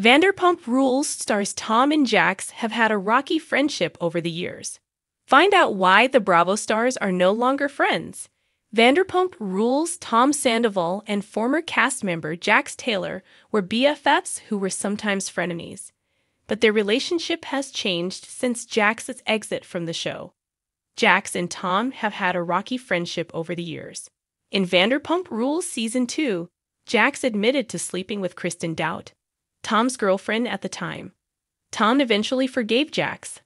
Vanderpump Rules stars Tom and Jax have had a rocky friendship over the years. Find out why the Bravo stars are no longer friends. Vanderpump Rules' Tom Sandoval and former cast member Jax Taylor were BFFs who were sometimes frenemies. But their relationship has changed since Jax's exit from the show. Jax and Tom have had a rocky friendship over the years. In Vanderpump Rules Season 2, Jax admitted to sleeping with Kristen Doute, Tom's girlfriend at the time. Tom eventually forgave Jax,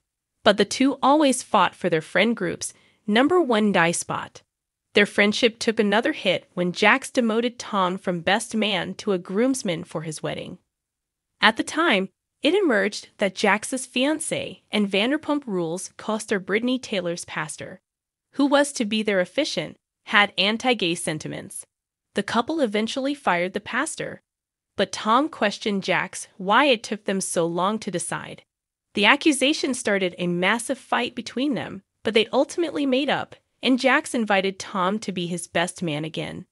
but the two always fought for their friend group's #1 die spot. Their friendship took another hit when Jax demoted Tom from best man to a groomsman for his wedding. At the time, it emerged that Jax's fiancée and Vanderpump Rules co-star Brittany Taylor's pastor, who was to be their officiant, had anti-gay sentiments. The couple eventually fired the pastor, but Tom questioned Jax why it took them so long to decide. The accusation started a massive fight between them, but they ultimately made up, and Jax invited Tom to be his best man again.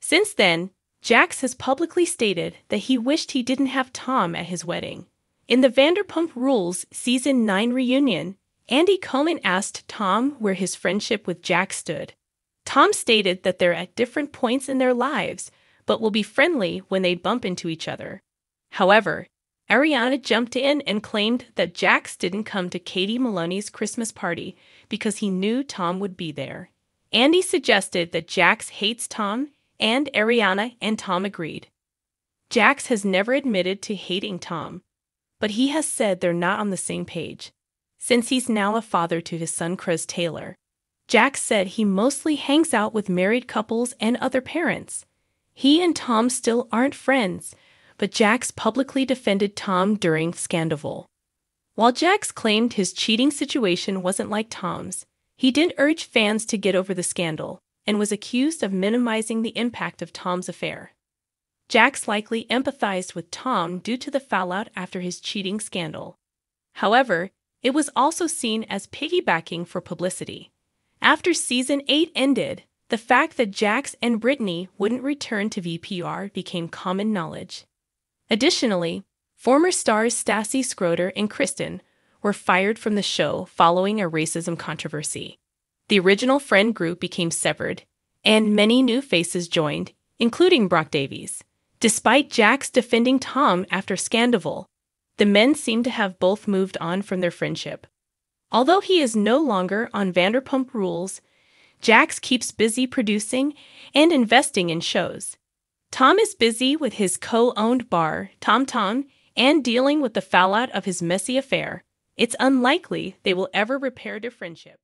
Since then, Jax has publicly stated that he wished he didn't have Tom at his wedding. In the Vanderpump Rules Season 9 reunion, Andy Cohen asked Tom where his friendship with Jax stood. Tom stated that they're at different points in their lives, but will be friendly when they bump into each other. However, Ariana jumped in and claimed that Jax didn't come to Katie Maloney's Christmas party because he knew Tom would be there. Andy suggested that Jax hates Tom, and Ariana and Tom agreed. Jax has never admitted to hating Tom, but he has said they're not on the same page. Since he's now a father to his son Chris Taylor, Jax said he mostly hangs out with married couples and other parents. He and Tom still aren't friends, but Jax publicly defended Tom during Scandival. While Jax claimed his cheating situation wasn't like Tom's, he did urge fans to get over the scandal and was accused of minimizing the impact of Tom's affair. Jax likely empathized with Tom due to the fallout after his cheating scandal. However, it was also seen as piggybacking for publicity. After Season 8 ended, the fact that Jax and Brittany wouldn't return to VPR became common knowledge. Additionally, former stars Stassi Schroeder and Kristen were fired from the show following a racism controversy. The original friend group became severed, and many new faces joined, including Brock Davies. Despite Jax defending Tom after Scandival, the men seem to have both moved on from their friendship. Although he is no longer on Vanderpump Rules, Jax keeps busy producing and investing in shows. Tom is busy with his co-owned bar, Tom Tom, and dealing with the fallout of his messy affair. It's unlikely they will ever repair their friendship.